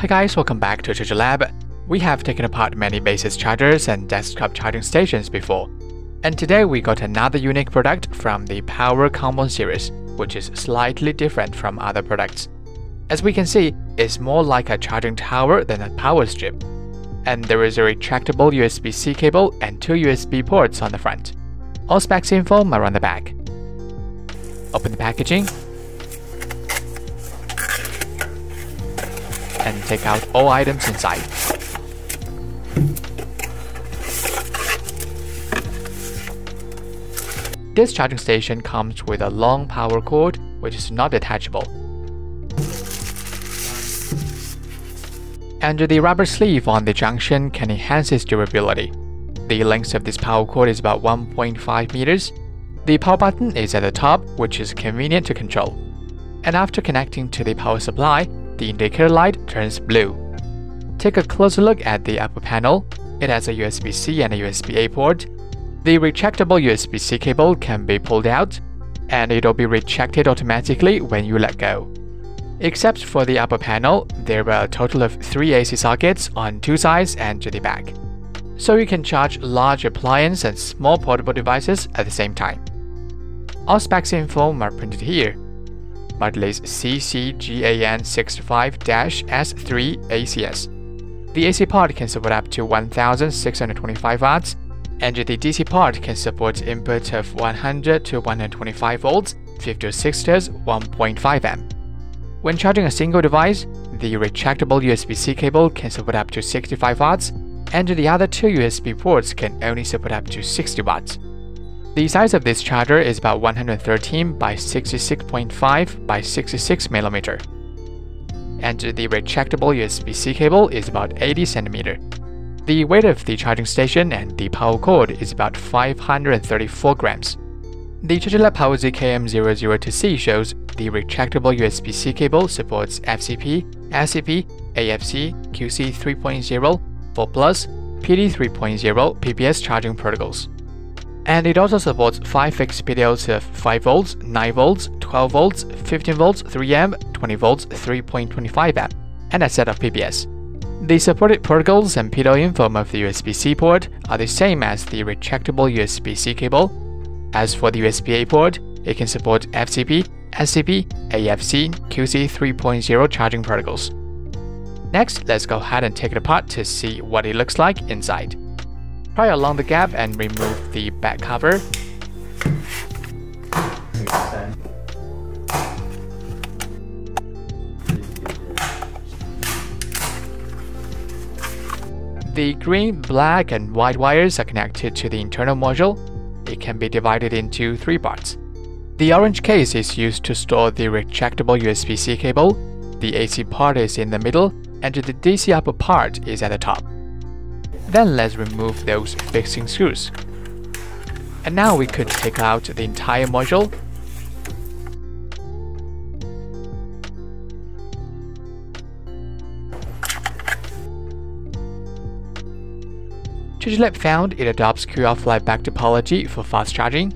Hi guys, welcome back to ChargerLAB. We have taken apart many Baseus chargers and desktop charging stations before, and today we got another unique product from the Power Combo series, which is slightly different from other products. As we can see, it's more like a charging tower than a power strip, and there is a retractable USB-C cable and two USB ports on the front. All specs info are on the back. Open the packaging and take out all items inside. This charging station comes with a long power cord which is not detachable. And the rubber sleeve on the junction can enhance its durability. The length of this power cord is about 1.5 meters. The power button is at the top, which is convenient to control. And after connecting to the power supply, the indicator light turns blue. Take a closer look at the upper panel. It has a USB-C and a USB-A port. The retractable USB-C cable can be pulled out, and it'll be retracted automatically when you let go. Except for the upper panel, there were a total of 3 AC sockets on two sides and to the back. So you can charge large appliances and small portable devices at the same time. All specs info are printed here. Model is CCGAN65-S3ACS. The AC part can support up to 1625 watts, and the DC part can support input of 100 to 125 volts, 50/60, 1.5 amp. When charging a single device, the retractable USB-C cable can support up to 65 watts, and the other two USB ports can only support up to 60 watts. The size of this charger is about 113 by 66.5 by 66 mm, and the retractable USB-C cable is about 80 cm. The weight of the charging station and the power cord is about 534 grams. The ChargerLAB POWERZ KM002C shows the retractable USB-C cable supports FCP, SCP, AFC, QC 3.0, 4+, PD 3.0 PPS charging protocols. And it also supports 5 fixed PDOs of 5V, 9V, 12V, 15V, 3A, 20V, 3.25A, and a set of PPS. The supported protocols and PDO info of the USB-C port are the same as the retractable USB-C cable. As for the USB-A port, it can support FCP, SCP, AFC, QC 3.0 charging protocols. Next, let's go ahead and take it apart to see what it looks like inside. Pry along the gap and remove the back cover. The green, black and white wires are connected to the internal module. It can be divided into 3 parts. The orange case is used to store the retractable USB-C cable. The AC part is in the middle, and the DC upper part is at the top. Then let's remove those fixing screws. And now we could take out the entire module. ChargerLAB found it adopts QoF flyback topology for fast charging.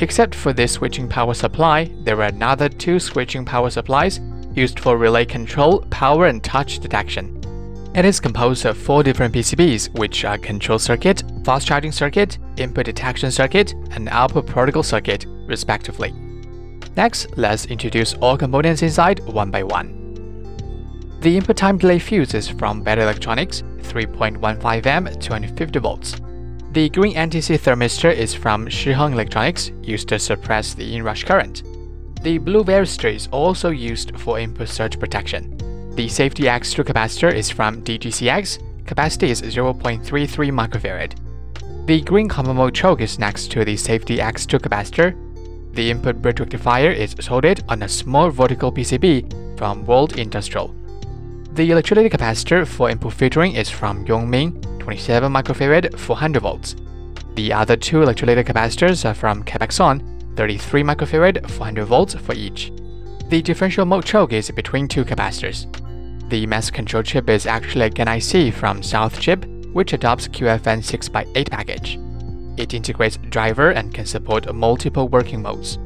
Except for this switching power supply, there are another 2 switching power supplies used for relay control, power and touch detection. It is composed of 4 different PCBs, which are control circuit, fast charging circuit, input detection circuit, and output protocol circuit, respectively. Next, let's introduce all components inside one by one. The input time delay fuse is from Better Electronics, 3.15 amp, 250 volts. The green NTC thermistor is from Shiheng Electronics, used to suppress the inrush current. The blue varistor is also used for input surge protection. The safety X2 capacitor is from DGCX, capacity is 0.33 microfarad. The green common mode choke is next to the safety X2 capacitor. The input bridge rectifier is soldered on a small vertical PCB from World Industrial. The electrolytic capacitor for input filtering is from Yongming, 27 microfarad, 400 volts. The other 2 electrolytic capacitors are from CapXon, 33 microfarad, 400 volts for each. The differential mode choke is between 2 capacitors. The master control chip is actually a GaN IC from Southchip, which adopts QFN 6x8 package. It integrates driver and can support multiple working modes.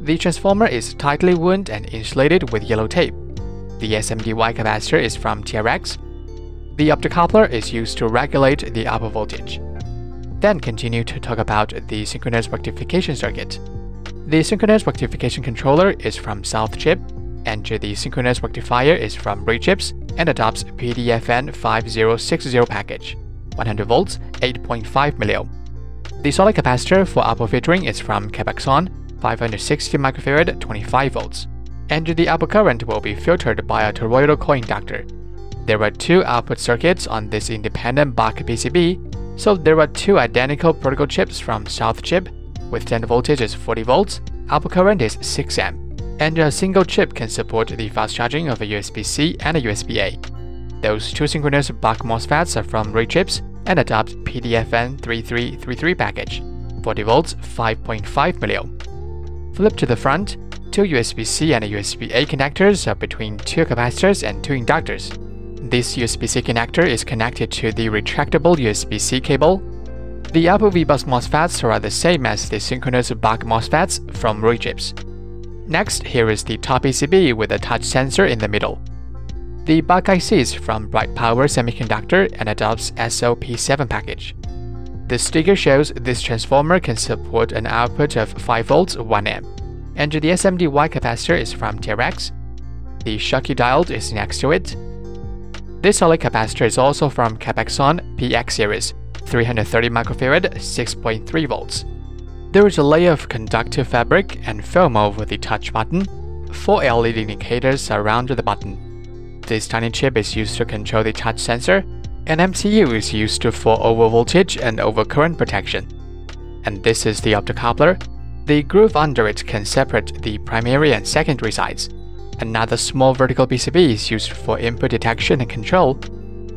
The transformer is tightly wound and insulated with yellow tape. The SMDY capacitor is from TRX. The optocoupler is used to regulate the output voltage. Then continue to talk about the synchronous rectification circuit. The synchronous rectification controller is from Southchip, and the synchronous rectifier is from Ruichips and adopts PDFN5060 package, 100 volts, 8.5 milo. The solid capacitor for output filtering is from CapXon, 560 microfarad, 25 volts, and the output current will be filtered by a toroidal coinductor. There are two output circuits on this independent buck PCB, so there are two identical protocol chips from Southchip, with send voltage is 40 volts, output current is 6 amp, and a single chip can support the fast charging of a USB-C and a USB-A. Those two synchronous buck MOSFETs are from Ruichips and adopt PDFN3333 package, 40 volts, 5.5 milo. Flip to the front, two USB-C and a USB-A connectors are between two capacitors and two inductors. This USB-C connector is connected to the retractable USB-C cable. The output VBUS MOSFETs are the same as the synchronous buck MOSFETs from Ruichips. Next, here is the top PCB with a touch sensor in the middle. The buck IC is from Bright Power Semiconductor and adopts SOP7 package. The sticker shows this transformer can support an output of 5 volts 1 amp, and the SMDY capacitor is from TRX. The Schottky diode is next to it. This solid capacitor is also from CapXon PX series, 330 microfarad, 6.3 volts. There is a layer of conductive fabric and film over the touch button. 4 LED indicators around the button. This tiny chip is used to control the touch sensor. An MCU is used for overvoltage and overcurrent protection. And this is the optocoupler. The groove under it can separate the primary and secondary sides. Another small vertical PCB is used for input detection and control.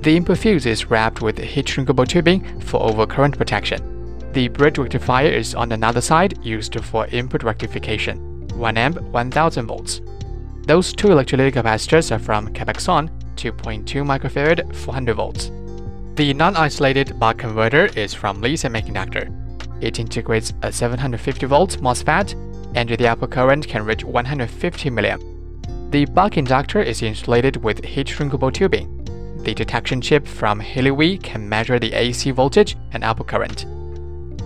The input fuse is wrapped with heat-shrinkable tubing for overcurrent protection. The bridge rectifier is on another side, used for input rectification, 1 amp, 1000 volts. Those two electrolytic capacitors are from CapXon, 2.2 microfarad, 400 volts. The non-isolated buck converter is from Lii Semiconductor. It integrates a 750 volts MOSFET, and the output current can reach 150 milliamp. The buck inductor is insulated with heat-shrinkable tubing. The detection chip from Hiliwi can measure the AC voltage and output current.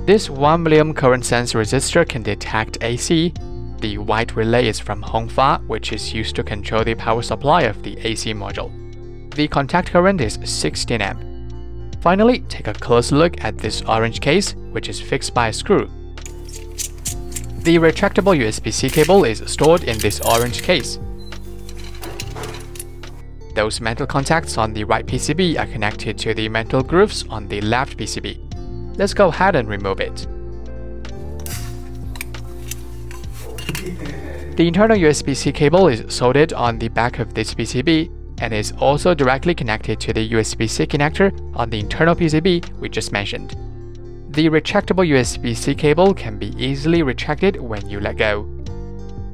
This 1 milliamp current sense resistor can detect AC. The white relay is from Hongfa, which is used to control the power supply of the AC module. The contact current is 16 amp. Finally, take a close look at this orange case, which is fixed by a screw. The retractable USB-C cable is stored in this orange case. Those metal contacts on the right PCB are connected to the metal grooves on the left PCB. Let's go ahead and remove it. The internal USB-C cable is soldered on the back of this PCB and is also directly connected to the USB-C connector on the internal PCB we just mentioned. The retractable USB-C cable can be easily retracted when you let go.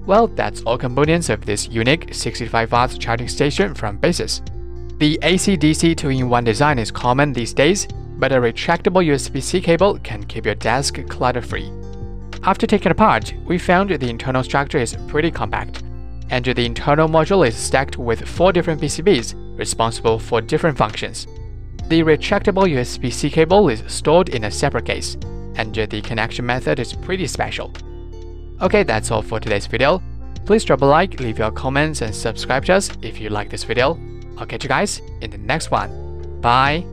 Well, that's all components of this unique 65W charging station from Baseus. The AC-DC 2-in-1 design is common these days, but a retractable USB-C cable can keep your desk clutter-free. After taking it apart, we found the internal structure is pretty compact, and the internal module is stacked with 4 different PCBs responsible for different functions. The retractable USB-C cable is stored in a separate case, and the connection method is pretty special. Okay, that's all for today's video. Please drop a like, leave your comments, and subscribe to us if you like this video. I'll catch you guys in the next one. Bye!